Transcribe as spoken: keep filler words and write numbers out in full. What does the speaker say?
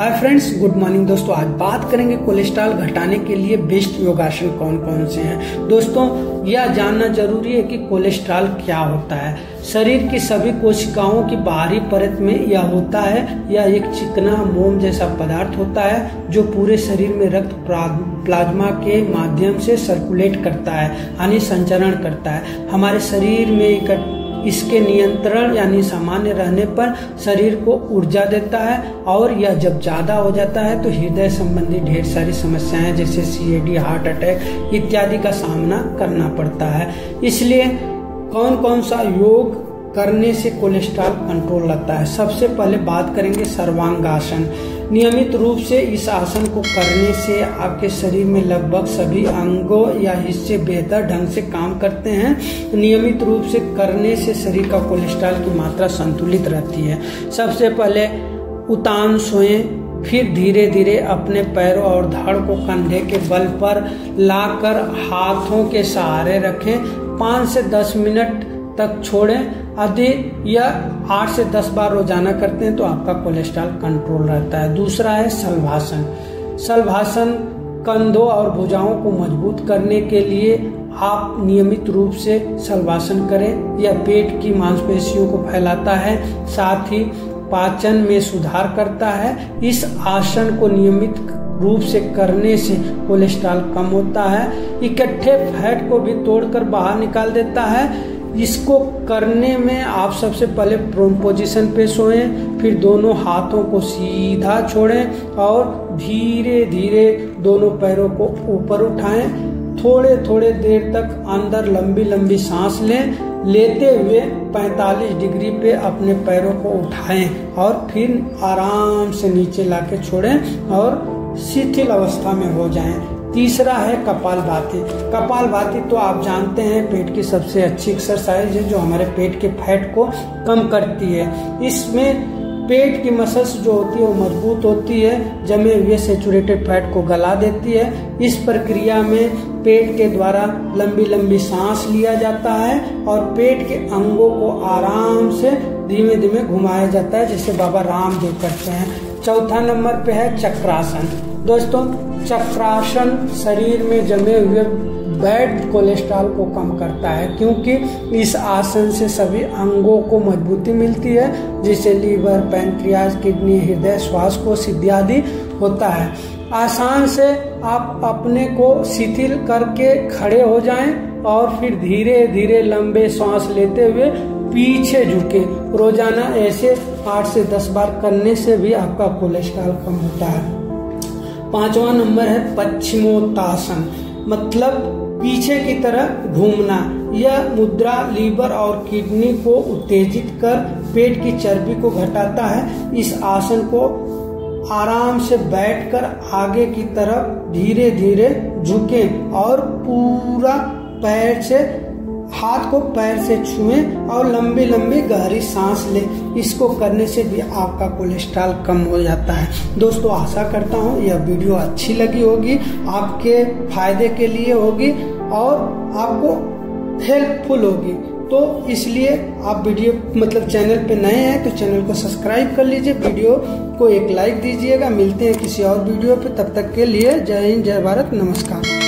Hi friends, good morning दोस्तों। आज बात करेंगे कोलेस्ट्रॉल घटाने के लिए बेस्ट योगासन कौन कौन से हैं। दोस्तों, यह जानना जरूरी है कि कोलेस्ट्रॉल क्या होता है। शरीर की सभी कोशिकाओं की बाहरी परत में यह होता है। यह एक चिकना मोम जैसा पदार्थ होता है जो पूरे शरीर में रक्त प्लाज्मा के माध्यम से सर्कुलेट करता है, यानी संचरण करता है। हमारे शरीर में एक इसके नियंत्रण यानी सामान्य रहने पर शरीर को ऊर्जा देता है, और यह जब ज़्यादा हो जाता है तो हृदय संबंधी ढेर सारी समस्याएं जैसे सीएडी, हार्ट अटैक इत्यादि का सामना करना पड़ता है। इसलिए कौन कौन सा योग करने से कोलेस्ट्रॉल कंट्रोल रहता है। सबसे पहले बात करेंगे सर्वांगासन। नियमित रूप से इस आसन को करने से आपके शरीर में लगभग सभी अंगों या हिस्से बेहतर ढंग से काम करते हैं। नियमित रूप से करने से शरीर का कोलेस्ट्रॉल की मात्रा संतुलित रहती है। सबसे पहले उतान सोएं, फिर धीरे धीरे अपने पैरों और धड़ को कंधे के बल पर लाकर हाथों के सहारे रखें। पाँच से दस मिनट तक छोड़ें। यदि यह आठ से दस बार रोजाना करते हैं तो आपका कोलेस्ट्रॉल कंट्रोल रहता है। दूसरा है शलभासन। शलभासन कंधों और भुजाओं को मजबूत करने के लिए आप नियमित रूप से शलभासन करें। यह पेट की मांसपेशियों को फैलाता है, साथ ही पाचन में सुधार करता है। इस आसन को नियमित रूप से करने से कोलेस्ट्रॉल कम होता है, इकट्ठे फैट को भी तोड़कर बाहर निकाल देता है। इसको करने में आप सबसे पहले प्रोन पोजीशन पे सोएं, फिर दोनों हाथों को सीधा छोड़ें और धीरे धीरे दोनों पैरों को ऊपर उठाएं। थोड़े थोड़े देर तक अंदर लंबी लंबी सांस लें, लेते हुए पैंतालीस डिग्री पे अपने पैरों को उठाएं और फिर आराम से नीचे लाके छोड़ें और शिथिल अवस्था में हो जाएं। तीसरा है कपालभाति। कपालभाति तो आप जानते हैं पेट की सबसे अच्छी एक्सरसाइज है जो हमारे पेट के फैट को कम करती है। इसमें पेट की मसल्स जो होती है वो मजबूत होती है, जमे हुए सेचुरेटेड फैट को गला देती है। इस प्रक्रिया में पेट के द्वारा लंबी लंबी सांस लिया जाता है और पेट के अंगों को आराम से धीमे धीमे घुमाया जाता है, जिसे बाबा रामदेव करते हैं। चौथा नंबर पे है चक्रासन। दोस्तों, चक्रासन शरीर में जमे हुए बैड कोलेस्ट्रॉल को कम करता है, क्योंकि इस आसन से सभी अंगों को मजबूती मिलती है, जिससे लीवर, पैंक्रियाज, किडनी, हृदय, श्वासकोश इत्यादि होता है। आसान से आप अपने को शिथिल करके खड़े हो जाएं और फिर धीरे धीरे लंबे सांस लेते हुए पीछे झुके। रोजाना ऐसे आठ से दस बार करने से भी आपका कोलेस्ट्रॉल कम होता है। पांचवा नंबर है पश्चिमोत्तासन, मतलब पीछे की तरफ घूमना। यह मुद्रा लीवर और किडनी को उत्तेजित कर पेट की चर्बी को घटाता है। इस आसन को आराम से बैठकर आगे की तरफ धीरे धीरे झुकें और पूरा पैर से हाथ को पैर से छुएं और लंबी लंबी गहरी सांस लें। इसको करने से भी आपका कोलेस्ट्रॉल कम हो जाता है। दोस्तों, आशा करता हूँ यह वीडियो अच्छी लगी होगी, आपके फायदे के लिए होगी और आपको हेल्पफुल होगी। तो इसलिए आप वीडियो मतलब चैनल पे नए हैं तो चैनल को सब्सक्राइब कर लीजिए, वीडियो को एक लाइक दीजिएगा। मिलते हैं किसी और वीडियो पे, तब तक के लिए जय हिंद, जय भारत, नमस्कार।